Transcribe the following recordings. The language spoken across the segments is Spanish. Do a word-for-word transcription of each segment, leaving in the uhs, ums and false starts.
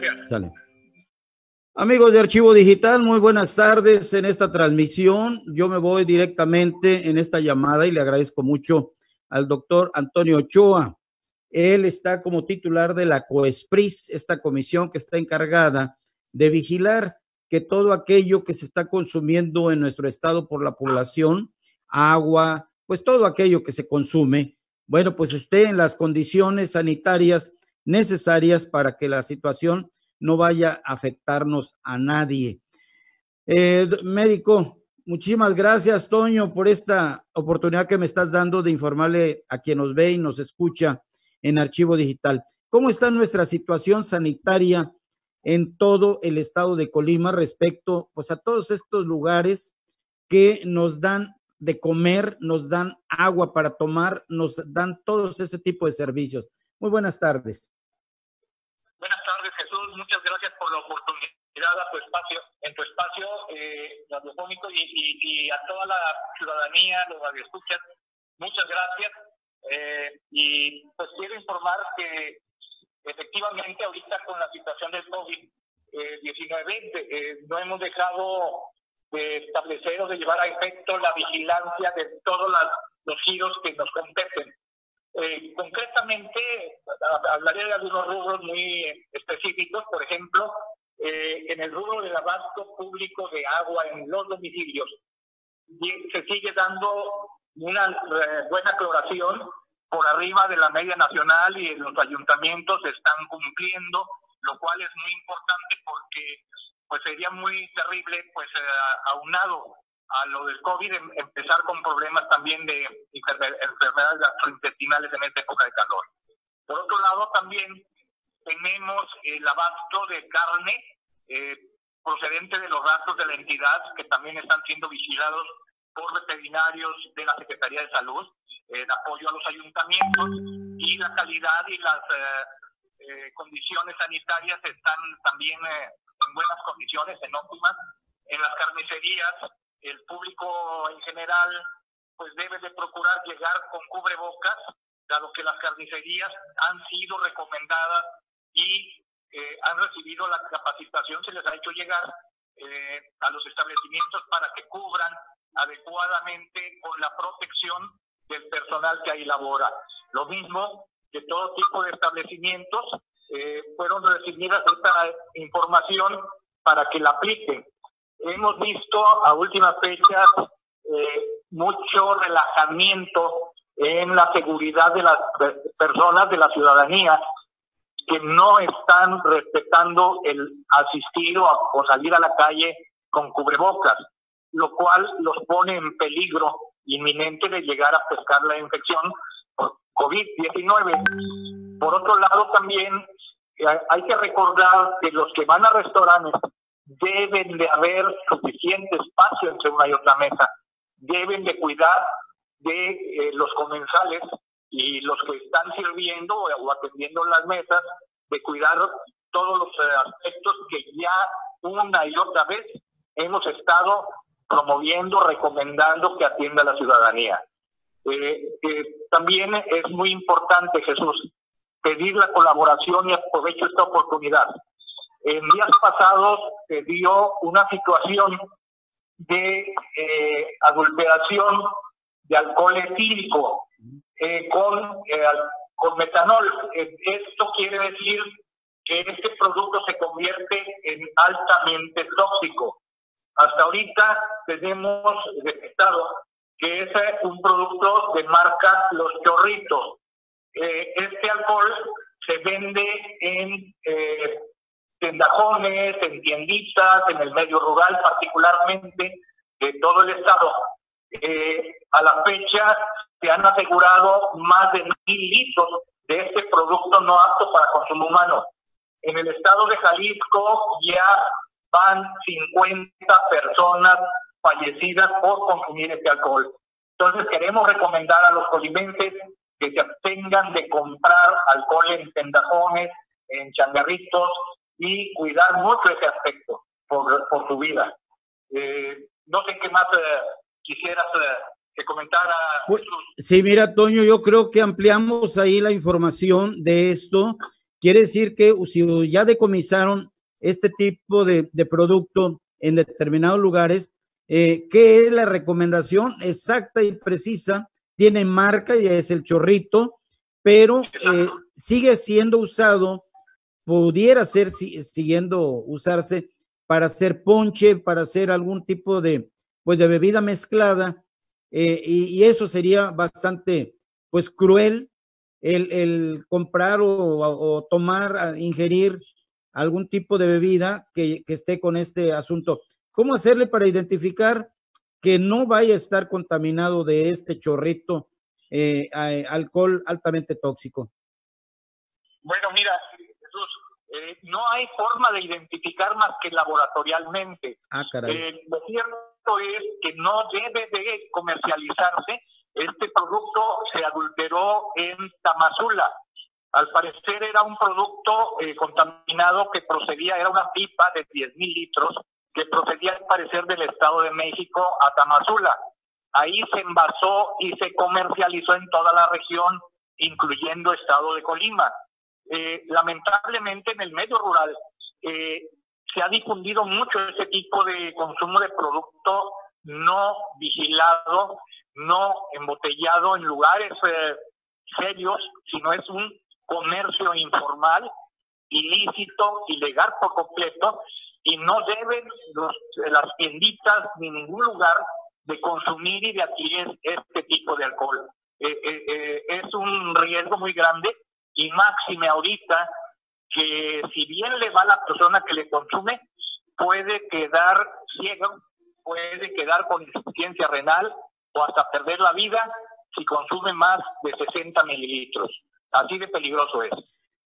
Gracias. Sale. Amigos de Archivo Digital, muy buenas tardes en esta transmisión. Yo me voy directamente en esta llamada y le agradezco mucho al doctor Antonio Ochoa. Él está como titular de la COESPRIS, esta comisión que está encargada de vigilar que todo aquello que se está consumiendo en nuestro estado por la población, agua, pues todo aquello que se consume, bueno, pues esté en las condiciones sanitarias necesarias para que la situación no vaya a afectarnos a nadie. Eh, médico, muchísimas gracias, Toño, por esta oportunidad que me estás dando de informarle a quien nos ve y nos escucha en Archivo Digital. ¿Cómo está nuestra situación sanitaria en todo el estado de Colima respecto, pues, a todos estos lugares que nos dan de comer, nos dan agua para tomar, nos dan todos ese tipo de servicios? Muy buenas tardes. Buenas tardes, Jesús. Muchas gracias por la oportunidad a tu espacio, en tu espacio eh, radiofónico y, y, y a toda la ciudadanía, los radioescuchas. Muchas gracias. Eh, y pues quiero informar que efectivamente ahorita con la situación del COVID diecinueve eh, eh, no hemos dejado de establecer o de llevar a efecto la vigilancia de todos las, los giros que nos competen. Eh, concretamente hablaré de algunos rubros muy específicos. Por ejemplo, eh, en el rubro del abasto público de agua en los domicilios se sigue dando una eh, buena cloración por arriba de la media nacional y los ayuntamientos están cumpliendo, lo cual es muy importante porque pues sería muy terrible, pues eh, aunado a lo del COVID, em, empezar con problemas también de enferme, enfermedades gastrointestinales en esta época de calor. Por otro lado, también tenemos el abasto de carne eh, procedente de los rastros de la entidad, que también están siendo vigilados por veterinarios de la Secretaría de Salud, en apoyo a los ayuntamientos, y la calidad y las eh, eh, condiciones sanitarias están también eh, en buenas condiciones, en óptimas. En las carnicerías, el público en general pues debe de procurar llegar con cubrebocas, dado que las carnicerías han sido recomendadas y eh, han recibido la capacitación, se les ha hecho llegar eh, a los establecimientos para que cubran adecuadamente con la protección del personal que ahí labora. Lo mismo que todo tipo de establecimientos eh, fueron recibidas esta información para que la apliquen. Hemos visto a últimas fechas eh, mucho relajamiento en la seguridad de las personas, de la ciudadanía, que no están respetando el asistir o, o salir a la calle con cubrebocas, lo cual los pone en peligro inminente de llegar a pescar la infección por COVID diecinueve. Por otro lado, también hay que recordar que los que van a restaurantes deben de haber suficiente espacio entre una y otra mesa. Deben de cuidar de eh, los comensales y los que están sirviendo o atendiendo las mesas, de cuidar todos los aspectos que ya una y otra vez hemos estado promoviendo, recomendando que atienda a la ciudadanía. Eh, eh, también es muy importante, Jesús, pedir la colaboración, y aprovecho esta oportunidad. En días pasados se dio una situación de eh, adulteración de alcohol etílico eh, con, eh, con metanol. Eh, esto quiere decir que este producto se convierte en altamente tóxico. Hasta ahorita tenemos detectado que ese es un producto de marca Los Chorritos. Eh, este alcohol se vende en eh, tendajones, en tienditas, en el medio rural, particularmente de todo el estado. Eh, a la fecha se han asegurado más de mil litros de este producto no apto para consumo humano. En el estado de Jalisco ya van cincuenta personas fallecidas por consumir este alcohol. Entonces queremos recomendar a los colimenses que se abstengan de comprar alcohol en tendajones, en changarritos, y cuidar mucho ese aspecto por, por su vida. Eh, no sé qué más eh, quisieras eh, que comentara. Pues, sí, mira, Toño, yo creo que ampliamos ahí la información de esto. Quiere decir que si ya decomisaron este tipo de, de producto en determinados lugares, eh, ¿qué es la recomendación exacta y precisa? Tiene marca y es el chorrito, pero eh, sigue siendo usado, pudiera ser si, siguiendo usarse para hacer ponche, para hacer algún tipo de, pues, de bebida mezclada, eh, y, y eso sería bastante, pues, cruel el, el comprar o, o tomar, ingerir algún tipo de bebida que, que esté con este asunto. ¿Cómo hacerle para identificar que no vaya a estar contaminado de este chorrito, eh, alcohol altamente tóxico? Bueno, mira, Jesús, eh, no hay forma de identificar más que laboratorialmente. Ah, caray. Eh, lo cierto es que no debe de comercializarse. Este producto se adulteró en Tamazula. Al parecer era un producto eh, contaminado que procedía, era una pipa de diez mil litros, que procedía al parecer del Estado de México a Tamazula. Ahí se envasó y se comercializó en toda la región, incluyendo Estado de Colima. Eh, lamentablemente en el medio rural eh, se ha difundido mucho ese tipo de consumo de producto no vigilado, no embotellado en lugares eh, serios, sino es un comercio informal, ilícito, ilegal por completo, y no deben los, las tienditas ni ningún lugar de consumir y de adquirir este tipo de alcohol. Eh, eh, eh, es un riesgo muy grande, y máxime ahorita que si bien le va a la persona que le consume, puede quedar ciego, puede quedar con insuficiencia renal o hasta perder la vida si consume más de sesenta mililitros. Así de peligroso es.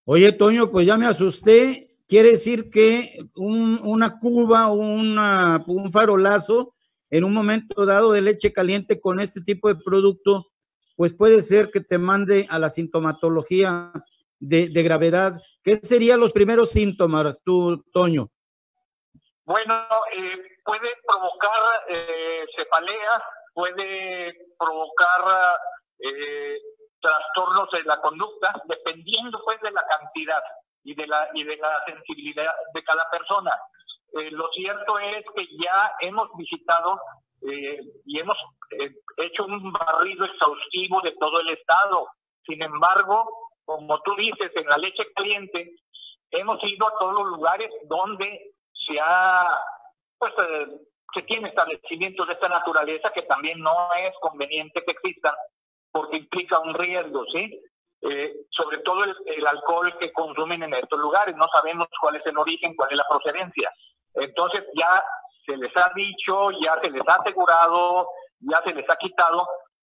Oye, Toño, pues ya me asusté. Quiere decir que un, una cuba o una, un farolazo en un momento dado de leche caliente con este tipo de producto, pues puede ser que te mande a la sintomatología de, de gravedad. ¿Qué serían los primeros síntomas, tú, Toño? Bueno, eh, puede provocar eh, cefalea, puede provocar eh, trastornos en la conducta, dependiendo pues de la cantidad y de la y de la sensibilidad de cada persona. Eh, lo cierto es que ya hemos visitado eh, y hemos eh, hecho un barrido exhaustivo de todo el estado. Sin embargo, como tú dices, en la leche caliente hemos ido a todos los lugares donde se ha pues eh, se tiene establecimientos de esta naturaleza, que también no es conveniente que existan porque implica un riesgo, ¿sí? Eh, sobre todo el, el alcohol que consumen en estos lugares, no sabemos cuál es el origen, cuál es la procedencia. Entonces ya se les ha dicho, ya se les ha asegurado, ya se les ha quitado.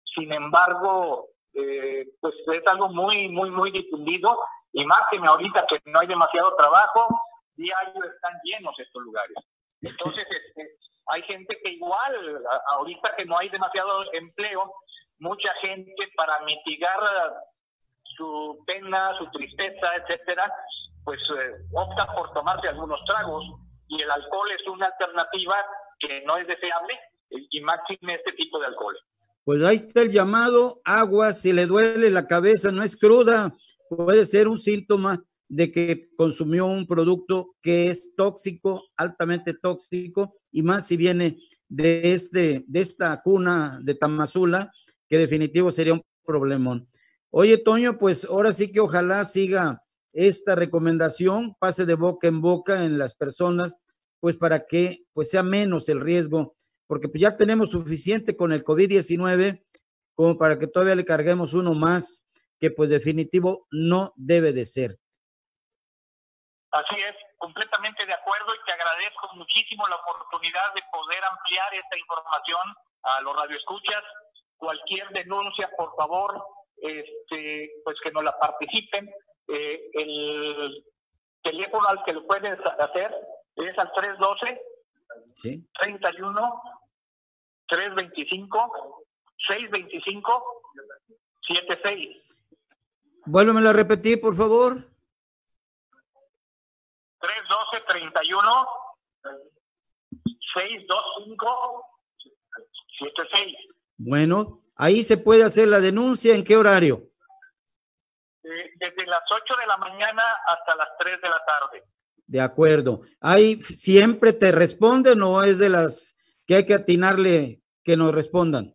Sin embargo, eh, pues es algo muy, muy, muy difundido, y más que ahorita que no hay demasiado trabajo, diario están llenos estos lugares. Entonces este, hay gente que igual, ahorita que no hay demasiado empleo, mucha gente para mitigar su pena, su tristeza, etcétera, pues eh, opta por tomarse algunos tragos, y el alcohol es una alternativa que no es deseable, y máxime este tipo de alcohol. Pues ahí está el llamado, agua, si le duele la cabeza, no es cruda, puede ser un síntoma de que consumió un producto que es tóxico, altamente tóxico, y más si viene de, este, de esta cuna de Tamazula, que definitivo sería un problemón. Oye, Toño, pues ahora sí que ojalá siga esta recomendación, pase de boca en boca en las personas, pues para que pues sea menos el riesgo, porque pues ya tenemos suficiente con el COVID diecinueve como para que todavía le carguemos uno más, que pues definitivo no debe de ser. Así es, completamente de acuerdo, y te agradezco muchísimo la oportunidad de poder ampliar esta información a los radioescuchas. Cualquier denuncia, por favor, Este, pues que nos la participen. Eh, el teléfono al que lo pueden hacer es al tres doce, ¿sí?, treinta y uno tres veinticinco seis veinticinco setenta y seis. Vuélvemelo a repetir, por favor. tres doce treinta y uno seis veinticinco setenta y seis. Bueno, ahí se puede hacer la denuncia. ¿En qué horario? eh, desde las ocho de la mañana hasta las tres de la tarde. De acuerdo. ¿Ahí siempre te responden o es de las que hay que atinarle que nos respondan?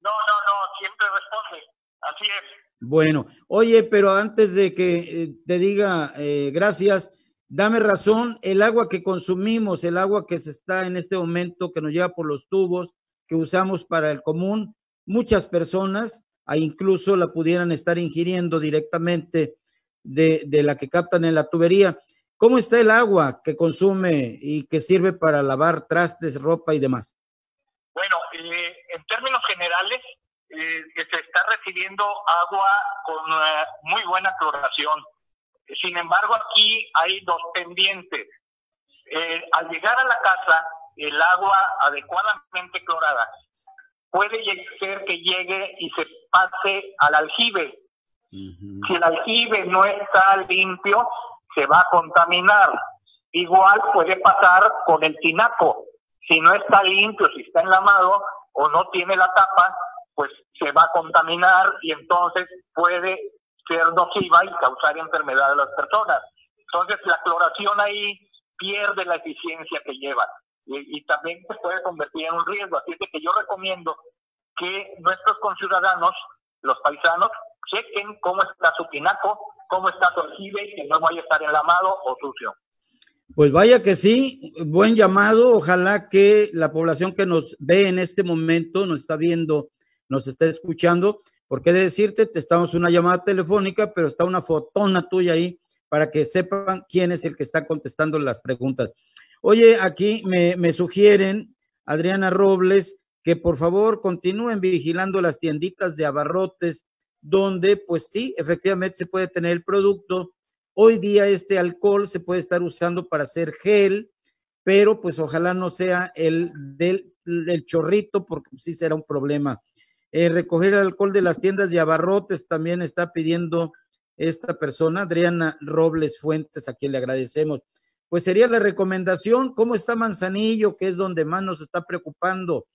No, no, no, siempre responde. Así es. Bueno, oye, pero antes de que te diga eh, gracias, dame razón, el agua que consumimos, el agua que se está en este momento, que nos llega por los tubos, que usamos para el común, muchas personas, incluso la pudieran estar ingiriendo directamente de, de la que captan en la tubería. ¿Cómo está el agua que consume y que sirve para lavar trastes, ropa y demás? Bueno, eh, en términos generales, eh, se está recibiendo agua con eh, muy buena cloración. Sin embargo, aquí hay dos pendientes. Eh, al llegar a la casa, el agua adecuadamente clorada puede ser que llegue y se pase al aljibe. Uh-huh. Si el aljibe no está limpio, se va a contaminar. Igual puede pasar con el tinaco. Si no está limpio, si está enlamado o no tiene la tapa, pues se va a contaminar y entonces puede ser nociva y causar enfermedad a las personas. Entonces la cloración ahí pierde la eficiencia que lleva y, y también se puede convertir en un riesgo. Así es que yo recomiendo que nuestros conciudadanos, los paisanos, chequen cómo está su tinaco, cómo está su aljibe y que no vaya a estar enlamado o sucio. Pues vaya que sí, buen llamado. Ojalá que la población que nos ve en este momento, nos está viendo, nos está escuchando, porque de decirte, te estamos una llamada telefónica, pero está una fotona tuya ahí para que sepan quién es el que está contestando las preguntas. Oye, aquí me, me sugieren, Adriana Robles, que por favor continúen vigilando las tienditas de abarrotes, donde pues sí, efectivamente se puede tener el producto. Hoy día este alcohol se puede estar usando para hacer gel, pero pues ojalá no sea el del, del chorrito, porque sí será un problema. Eh, recoger el alcohol de las tiendas de abarrotes también está pidiendo esta persona, Adriana Robles Fuentes, a quien le agradecemos. Pues sería la recomendación. ¿Cómo está Manzanillo, que es donde más nos está preocupando?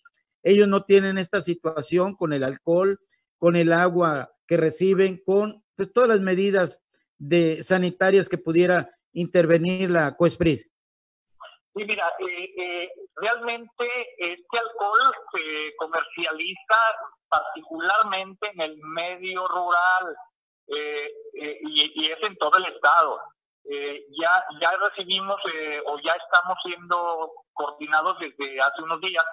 Ellos no tienen esta situación con el alcohol, con el agua que reciben, con pues, todas las medidas de sanitarias que pudiera intervenir la COESPRIS. Sí, mira, eh, eh, realmente este alcohol se comercializa particularmente en el medio rural eh, eh, y, y es en todo el estado. Eh, ya ya recibimos eh, o ya estamos siendo coordinados desde hace unos días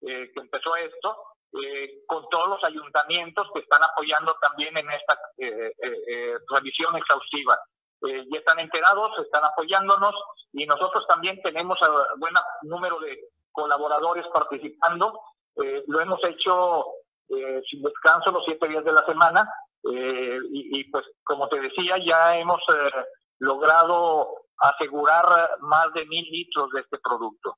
eh, que empezó esto, Eh, con todos los ayuntamientos que están apoyando también en esta eh, eh, eh, revisión exhaustiva. Eh, ya están enterados, están apoyándonos y nosotros también tenemos un buen número de colaboradores participando. Eh, lo hemos hecho eh, sin descanso los siete días de la semana eh, y, y pues como te decía, ya hemos eh, logrado asegurar más de mil litros de este producto.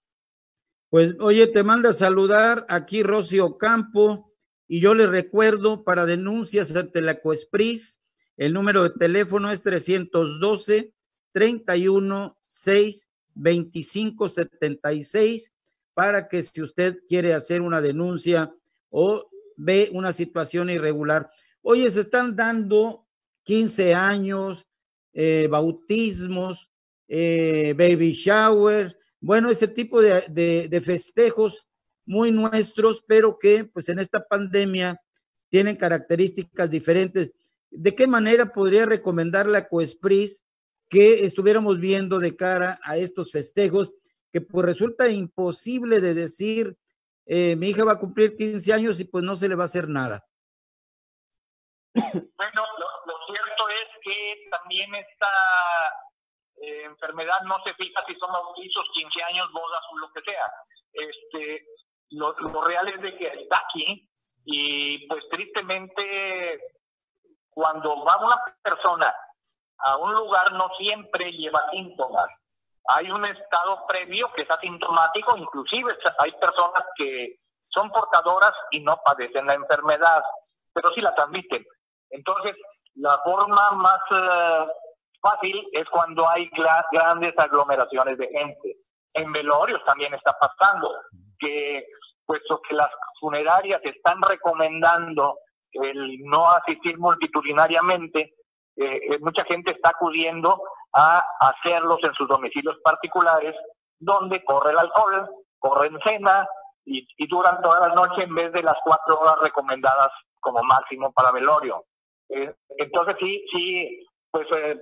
Pues, oye, te manda a saludar aquí Rocío Campo y yo les recuerdo para denuncias ante la COESPRIS, el número de teléfono es trescientos doce, treinta y uno, seis, veinticinco, setenta y seis, para que si usted quiere hacer una denuncia o ve una situación irregular. Oye, se están dando quince años, eh, bautismos, eh, baby shower. Bueno, ese tipo de, de, de festejos muy nuestros, pero que pues en esta pandemia tienen características diferentes. ¿De qué manera podría recomendar la COESPRIS que estuviéramos viendo de cara a estos festejos? Que pues resulta imposible de decir, eh, mi hija va a cumplir quince años y pues no se le va a hacer nada. Bueno, lo, lo cierto es que también está... Eh, enfermedad no se fija si son bautizos, quince años, bodas o lo que sea. Este, lo, lo real es de que está aquí y pues tristemente cuando va una persona a un lugar no siempre lleva síntomas. Hay un estado previo que es asintomático, inclusive hay personas que son portadoras y no padecen la enfermedad, pero sí la transmiten. Entonces, la forma más... Uh, fácil es cuando hay grandes aglomeraciones de gente. En velorios también está pasando, que puesto que las funerarias están recomendando el no asistir multitudinariamente, eh, mucha gente está acudiendo a hacerlos en sus domicilios particulares, donde corre el alcohol, corren cena y, y duran toda la noche en vez de las cuatro horas recomendadas como máximo para velorio. Eh, entonces sí, sí, pues eh,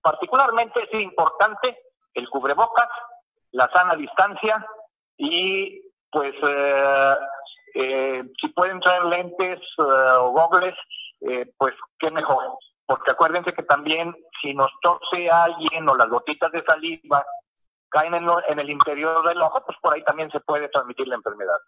particularmente es importante el cubrebocas, la sana distancia y pues eh, eh, si pueden traer lentes eh, o gogles, eh, pues qué mejor. Porque acuérdense que también si nos tose a alguien o las gotitas de saliva caen en, lo, en el interior del ojo, pues por ahí también se puede transmitir la enfermedad.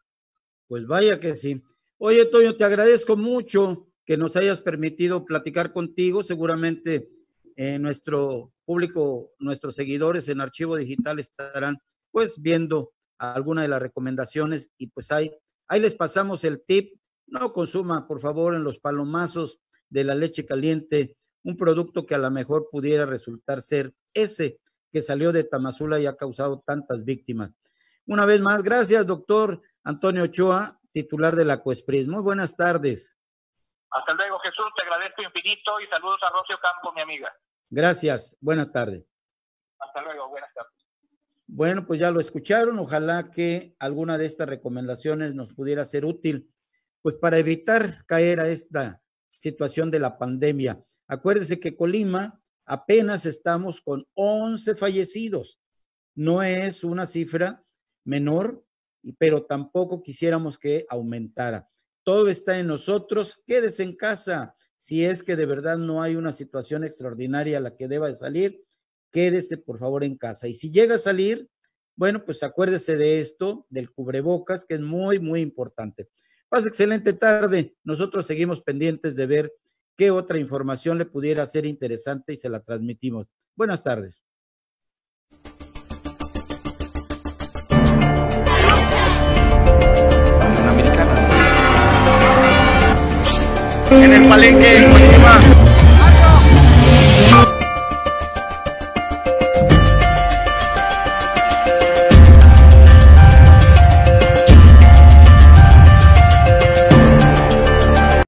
Pues vaya que sí. Oye, Toño, te agradezco mucho que nos hayas permitido platicar contigo. Seguramente eh, nuestro público, nuestros seguidores en Archivo Digital estarán pues viendo alguna de las recomendaciones y pues ahí, ahí les pasamos el tip. No consuma, por favor, en los palomazos de la leche caliente un producto que a lo mejor pudiera resultar ser ese que salió de Tamazula y ha causado tantas víctimas. Una vez más, gracias, doctor Antonio Ochoa, titular de la COESPRIS. Muy buenas tardes. Hasta luego, Jesús, te agradezco infinito y saludos a Rocío Campo, mi amiga. Gracias, buenas tardes. Hasta luego, buenas tardes. Bueno, pues ya lo escucharon, ojalá que alguna de estas recomendaciones nos pudiera ser útil, pues para evitar caer a esta situación de la pandemia. Acuérdense que Colima apenas estamos con once fallecidos. No es una cifra menor, pero tampoco quisiéramos que aumentara. Todo está en nosotros. Quédese en casa. Si es que de verdad no hay una situación extraordinaria a la que deba de salir, quédese por favor en casa. Y si llega a salir, bueno, pues acuérdese de esto, del cubrebocas, que es muy, muy importante. Pasa excelente tarde. Nosotros seguimos pendientes de ver qué otra información le pudiera ser interesante y se la transmitimos. Buenas tardes. En el palenque.